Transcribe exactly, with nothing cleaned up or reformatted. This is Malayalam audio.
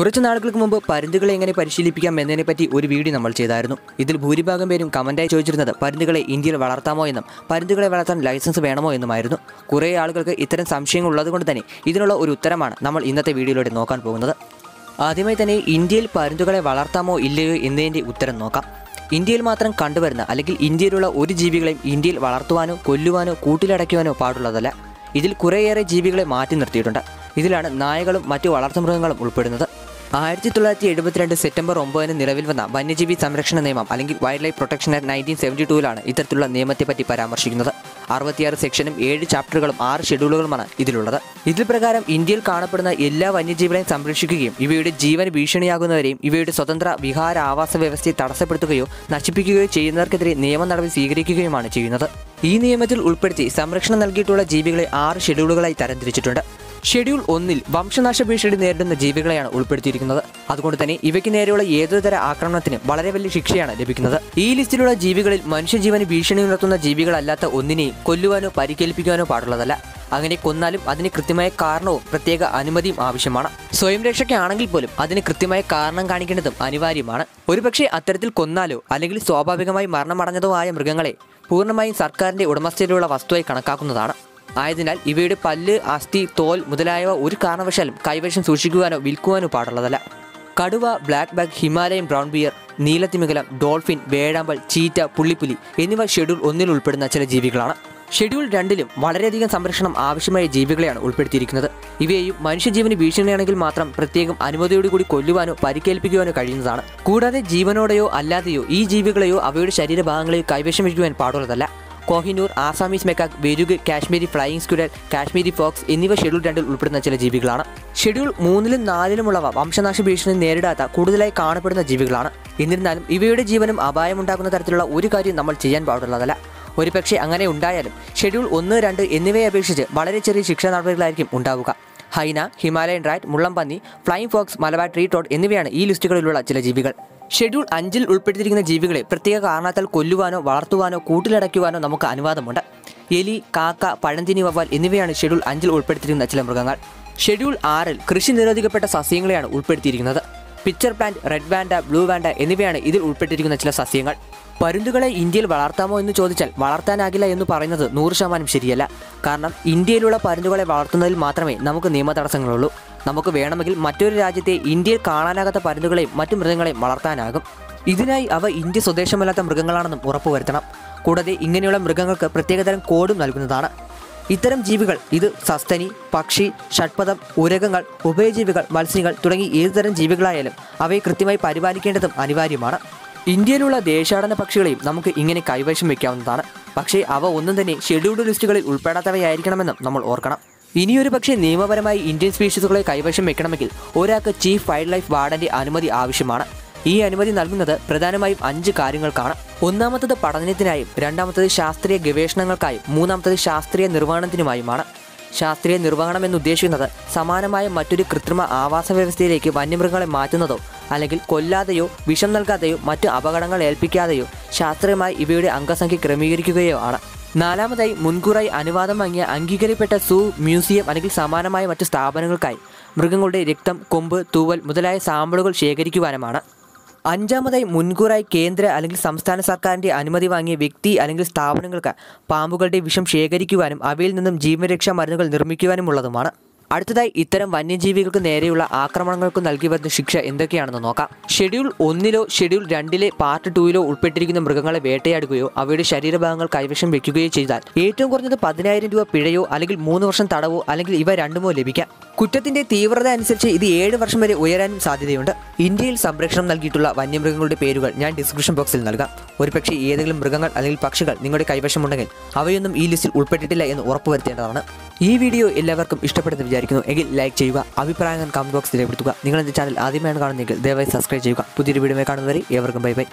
കുറച്ച് നാളുകൾക്ക് മുമ്പ് പരുന്തുകളെ എങ്ങനെ പരിശീലിപ്പിക്കാം എന്നതിനെപ്പറ്റി ഒരു വീഡിയോ നമ്മൾ ചെയ്തായിരുന്നു. ഇതിൽ ഭൂരിഭാഗം പേരും കമൻറ്റായി ചോദിച്ചിരുന്നത് പരുന്തുകളെ ഇന്ത്യയിൽ വളർത്താമോ എന്നും പരുന്തുകളെ വളർത്താൻ ലൈസൻസ് വേണമോ എന്നുമായിരുന്നു. കുറേ ആളുകൾക്ക് ഇത്തരം സംശയങ്ങൾ ഉള്ളതുകൊണ്ട് തന്നെ ഇതിനുള്ള ഒരു ഉത്തരമാണ് നമ്മൾ ഇന്നത്തെ വീഡിയോയിലൂടെ നോക്കാൻ പോകുന്നത്. ആദ്യമായി തന്നെ ഇന്ത്യയിൽ പരുന്തുകളെ വളർത്താമോ ഇല്ലയോ എന്നതിൻ്റെ ഉത്തരം നോക്കാം. ഇന്ത്യയിൽ മാത്രം കണ്ടുവരുന്ന അല്ലെങ്കിൽ ഇന്ത്യയിലുള്ള ഒരു ജീവികളെയും ഇന്ത്യയിൽ വളർത്തുവാനോ കൊല്ലുവാനോ കൂട്ടിലടയ്ക്കുവാനോ പാടുള്ളതല്ല. ഇതിൽ കുറേയേറെ ജീവികളെ മാറ്റി നിർത്തിയിട്ടുണ്ട്. ഇതിലാണ് നായകളും മറ്റു വളർത്തുമൃഗങ്ങളും ഉൾപ്പെടുന്നത്. ആയിരത്തി തൊള്ളായിരത്തി എഴുപത്തിരണ്ട് സെപ്റ്റംബർ ഒമ്പതിന് നിലവിൽ വന്ന വന്യജീവി സംരക്ഷണ നിയമം അല്ലെങ്കിൽ wildlife protection act nineteen seventy ടൂവിലാണ് ഇത്തരത്തിലുള്ള നിയമത്തെപ്പറ്റി പരാമർശിക്കുന്നത്. അറുപത്തിയാറ് സെക്ഷനും ഏഴ് ചാപ്റ്ററുകളും ആറ് ഷെഡ്യൂളുകളുമാണ് ഇതിലുള്ളത്. ഇതിൽ പ്രകാരം ഇന്ത്യയിൽ കാണപ്പെടുന്ന എല്ലാ വന്യജീവികളെയും സംരക്ഷിക്കുകയും ഇവയുടെ ജീവന് ഭീഷണിയാകുന്നവരെയും ഇവയുടെ സ്വതന്ത്ര വിഹാര ആവാസ വ്യവസ്ഥയെ തടസ്സപ്പെടുത്തുകയോ നശിപ്പിക്കുകയോ ചെയ്യുന്നവർക്കെതിരെ നിയമ നടപടി സ്വീകരിക്കുകയുമാണ് ചെയ്യുന്നത്. ഈ നിയമത്തിൽ ഉൾപ്പെടുത്തി സംരക്ഷണം നൽകിയിട്ടുള്ള ജീവികളെ ആറ് ഷെഡ്യൂളുകളായി തരംതിരിച്ചിട്ടുണ്ട്. ഷെഡ്യൂൾ ഒന്നിൽ വംശനാശ ഭീഷണി നേരിടുന്ന ജീവികളെയാണ് ഉൾപ്പെടുത്തിയിരിക്കുന്നത്. അതുകൊണ്ട് തന്നെ ഇവയ്ക്ക് നേരെയുള്ള ഏതൊരുതര ആക്രമണത്തിനും വളരെ വലിയ ശിക്ഷയാണ് ലഭിക്കുന്നത്. ഈ ലിസ്റ്റിലുള്ള ജീവികളിൽ മനുഷ്യജീവന് ഭീഷണി ഉണർത്തുന്ന ജീവികളല്ലാത്ത ഒന്നിനെയും കൊല്ലുവാനോ പരിക്കേൽപ്പിക്കുവാനോ പാടുള്ളതല്ല. അങ്ങനെ കൊന്നാലും അതിന് കൃത്യമായ കാരണവും പ്രത്യേക അനുമതിയും ആവശ്യമാണ്. സ്വയം രക്ഷയ്ക്കാണെങ്കിൽ പോലും അതിന് കൃത്യമായ കാരണം കാണിക്കേണ്ടതും അനിവാര്യമാണ്. ഒരുപക്ഷെ അത്തരത്തിൽ കൊന്നാലോ അല്ലെങ്കിൽ സ്വാഭാവികമായി മരണമടഞ്ഞതോ ആയ മൃഗങ്ങളെ പൂർണ്ണമായും സർക്കാരിൻ്റെ ഉടമസ്ഥയിലുള്ള വസ്തുവായി കണക്കാക്കുന്നതാണ്. ആയതിനാൽ ഇവയുടെ പല്ല്, അസ്ഥി, തോൽ മുതലായവ ഒരു കാരണവശാലും കൈവശം സൂക്ഷിക്കുവാനോ വിൽക്കുവാനോ പാടുള്ളതല്ല. കടുവ, blackbuck, Himalayan brown bear, നീലത്തിമിംഗലം, ഡോൾഫിൻ, വേഴാമ്പൽ, ചീറ്റ, പുള്ളിപ്പുലി എന്നിവ ഷെഡ്യൂൾ ഒന്നിൽ ഉൾപ്പെടുന്ന ചില ജീവികളാണ്. ഷെഡ്യൂൾ രണ്ടിലും വളരെയധികം സംരക്ഷണം ആവശ്യമായ ജീവികളെയാണ് ഉൾപ്പെടുത്തിയിരിക്കുന്നത്. ഇവയെയും മനുഷ്യജീവന് ഭീഷണിയാണെങ്കിൽ മാത്രം പ്രത്യേകം അനുമതിയോടുകൂടി കൊല്ലുവാനോ പരിക്കേൽപ്പിക്കുവാനോ കഴിയുന്നതാണ്. കൂടാതെ ജീവനോടെയോ അല്ലാതെയോ ഈ ജീവികളെയോ അവയുടെ ശരീരഭാഗങ്ങളെയോ കൈവശം വയ്ക്കുവാൻ പാടുള്ളതല്ല. കോഹിനൂർ, ആസാമീസ് മെക്കാക്, വെരുക്, Kashmiri flying squirrel, Kashmiri fox എന്നിവ ഷെഡ്യൂൾ രണ്ടിൽ ഉൾപ്പെടുന്ന ചില ജീവികളാണ്. ഷെഡ്യൂൾ മൂന്നിലും നാലിലുമുള്ളവ വംശനാശ ഭീഷണി നേരിടാത്ത കൂടുതലായി കാണപ്പെടുന്ന ജീവികളാണ്. എന്നിരുന്നാലും ഇവയുടെ ജീവനും അപായമുണ്ടാക്കുന്ന തരത്തിലുള്ള ഒരു കാര്യം നമ്മൾ ചെയ്യാൻ പാടുള്ളതല്ല. ഒരു പക്ഷേ അങ്ങനെ ഉണ്ടായാലും ഷെഡ്യൂൾ ഒന്ന്, രണ്ട് എന്നിവയെ അപേക്ഷിച്ച് വളരെ ചെറിയ ശിക്ഷാ നടപടികളായിരിക്കും ഉണ്ടാവുക. ഹൈന, ഹിമാലയൻ റാറ്റ്, മുള്ളംപന്നി, flying fox, Malabar tree toad എന്നിവയാണ് ഈ ലിസ്റ്റുകളിലുള്ള ചില ജീവികൾ. ഷെഡ്യൂൾ അഞ്ചിൽ ഉൾപ്പെടുത്തിയിരിക്കുന്ന ജീവികളെ പ്രത്യേക കാരണത്താൽ കൊല്ലുവാനോ വളർത്തുവാനോ കൂട്ടിലടയ്ക്കുവാനോ നമുക്ക് അനുവാദമുണ്ട്. എലി, കാക്ക, പഴന്തിനി വവ്വാൽ എന്നിവയാണ് ഷെഡ്യൂൾ അഞ്ചിൽ ഉൾപ്പെടുത്തിയിരിക്കുന്ന ചില മൃഗങ്ങൾ. ഷെഡ്യൂൾ ആറിൽ കൃഷി നിരോധിക്കപ്പെട്ട സസ്യങ്ങളെയാണ് ഉൾപ്പെടുത്തിയിരിക്കുന്നത്. Pitcher plant, red vanda, blue vanda എന്നിവയാണ് ഇതിൽ ഉൾപ്പെട്ടിരിക്കുന്ന ചില സസ്യങ്ങൾ. പരുന്തുകളെ ഇന്ത്യയിൽ വളർത്താമോ എന്ന് ചോദിച്ചാൽ വളർത്താനാകില്ല എന്ന് പറയുന്നത് നൂറ് ശതമാനം ശരിയല്ല. കാരണം ഇന്ത്യയിലുള്ള പരുന്തുകളെ വളർത്തുന്നതിൽ മാത്രമേ നമുക്ക് നിയമ തടസ്സങ്ങളുള്ളൂ. നമുക്ക് വേണമെങ്കിൽ മറ്റൊരു രാജ്യത്തെ ഇന്ത്യയിൽ കാണാനാകാത്ത പരുന്തുകളെയും മറ്റു മൃഗങ്ങളെയും വളർത്താനാകും. ഇതിനായി അവ ഇന്ത്യ സ്വദേശമല്ലാത്ത മൃഗങ്ങളാണെന്നും ഉറപ്പുവരുത്തണം. കൂടാതെ ഇങ്ങനെയുള്ള മൃഗങ്ങൾക്ക് പ്രത്യേകതരം കോഡും നൽകുന്നതാണ്. ഇത്തരം ജീവികൾ ഇത് സസ്തനി, പക്ഷി, ഷഡ്പദം, ഉരകങ്ങൾ, ഉഭയജീവികൾ, മത്സ്യങ്ങൾ തുടങ്ങി ഏതുതരം ജീവികളായാലും അവയെ കൃത്യമായി പരിപാലിക്കേണ്ടതും അനിവാര്യമാണ്. ഇന്ത്യയിലുള്ള ദേശാടന പക്ഷികളെയും നമുക്ക് ഇങ്ങനെ കൈവശം വയ്ക്കാവുന്നതാണ്. പക്ഷേ അവ ഒന്നും തന്നെ ഷെഡ്യൂൾഡ് ലിസ്റ്റുകളിൽ ഉൾപ്പെടാത്തവയായിരിക്കണമെന്നും നമ്മൾ ഓർക്കണം. ഇനിയൊരു പക്ഷേ നിയമപരമായി ഇന്ത്യൻ സ്പീഷീസുകളെ കൈവശം വയ്ക്കണമെങ്കിൽ ഒരാൾക്ക് ചീഫ് വൈൽഡ് ലൈഫ് വാർഡൻ്റെ അനുമതി ആവശ്യമാണ്. ഈ അനുമതി നൽകുന്നത് പ്രധാനമായും അഞ്ച് കാര്യങ്ങൾക്കാണ്. ഒന്നാമത്തത് പഠനത്തിനായും, രണ്ടാമത്തത് ശാസ്ത്രീയ ഗവേഷണങ്ങൾക്കായും, മൂന്നാമത്തത് ശാസ്ത്രീയ നിർവഹണത്തിനുമായുമാണ്. ശാസ്ത്രീയ നിർവഹണം എന്നുദ്ദേശിക്കുന്നത് സമാനമായ മറ്റൊരു കൃത്രിമ ആവാസ വ്യവസ്ഥയിലേക്ക് വന്യമൃഗങ്ങളെ മാറ്റുന്നതോ അല്ലെങ്കിൽ കൊല്ലാതെയോ വിഷം നൽകാതെയോ മറ്റു അപകടങ്ങൾ ഏൽപ്പിക്കാതെയോ ശാസ്ത്രീയമായി ഇവയുടെ അംഗസംഖ്യ ക്രമീകരിക്കുകയോ ആണ്. നാലാമതായി മുൻകൂറായി അനുവാദം വാങ്ങിയ അംഗീകരിക്കപ്പെട്ട സൂ, മ്യൂസിയം അല്ലെങ്കിൽ സമാനമായ മറ്റു സ്ഥാപനങ്ങൾക്കായി മൃഗങ്ങളുടെ രക്തം, കൊമ്പ്, തൂവൽ മുതലായ സാമ്പിളുകൾ ശേഖരിക്കുവാനുമാണ്. അഞ്ചാമതായി മുൻകൂറായി കേന്ദ്ര അല്ലെങ്കിൽ സംസ്ഥാന സർക്കാരിൻ്റെ അനുമതി വാങ്ങിയ വ്യക്തി അല്ലെങ്കിൽ സ്ഥാപനങ്ങൾക്ക് പാമ്പുകളുടെ വിഷം ശേഖരിക്കുവാനും അവയിൽ നിന്നും ജീവരക്ഷാ മരുന്നുകൾ നിർമ്മിക്കുവാനുമുള്ളതുമാണ്. അടുത്തതായി ഇത്തരം വന്യജീവികൾക്ക് നേരെയുള്ള ആക്രമണങ്ങൾക്ക് നൽകി വരുന്ന ശിക്ഷ എന്തൊക്കെയാണെന്ന് നോക്കാം. ഷെഡ്യൂൾ ഒന്നിലോ ഷെഡ്യൂൾ രണ്ടിലെ പാർട്ട് ടൂയിലോ ഉൾപ്പെട്ടിരിക്കുന്ന മൃഗങ്ങളെ വേട്ടയാടുകയോ അവയുടെ ശരീരഭാഗങ്ങൾ കൈവശം വയ്ക്കുകയോ ചെയ്താൽ ഏറ്റവും കുറഞ്ഞത് പതിനായിരം രൂപ പിഴയോ അല്ലെങ്കിൽ മൂന്ന് വർഷം തടവോ അല്ലെങ്കിൽ ഇവ രണ്ടുമോ ലഭിക്കാം. കുറ്റത്തിന്റെ തീവ്രത അനുസരിച്ച് ഇത് ഏഴ് വർഷം വരെ ഉയരാനും സാധ്യതയുണ്ട്. ഇന്ത്യയിൽ സംരക്ഷണം നൽകിയിട്ടുള്ള വന്യമൃഗങ്ങളുടെ പേരുകൾ ഞാൻ ഡിസ്ക്രിപ്ഷൻ ബോക്സിൽ നൽകാം. ഒരുപക്ഷെ ഏതെങ്കിലും മൃഗങ്ങൾ അല്ലെങ്കിൽ പക്ഷികൾ നിങ്ങളുടെ കൈവശമുണ്ടെങ്കിൽ അവയൊന്നും ഈ ലിസ്റ്റിൽ ഉൾപ്പെട്ടിട്ടില്ല എന്ന് ഉറപ്പുവരുത്തേണ്ടതാണ്. ഈ വീഡിയോ എല്ലാവർക്കും ഇഷ്ടപ്പെടുന്ന വിചാരിക്കുന്നു എങ്കിൽ ലൈക്ക് ചെയ്യുക, അഭിപ്രായങ്ങൾ കമന്റ് ബോക്സിൽ രേഖപ്പെടുത്തുക. നിങ്ങൾ എന്റെ ചാനൽ ആദ്യമായാണ് കാണുന്നതെങ്കിൽ ദയവായി സബ്സ്ക്രൈബ് ചെയ്യുക. പുതിയൊരു വീഡിയോ കാണുന്നവരെ ഏവർക്കും ബൈ ബൈ.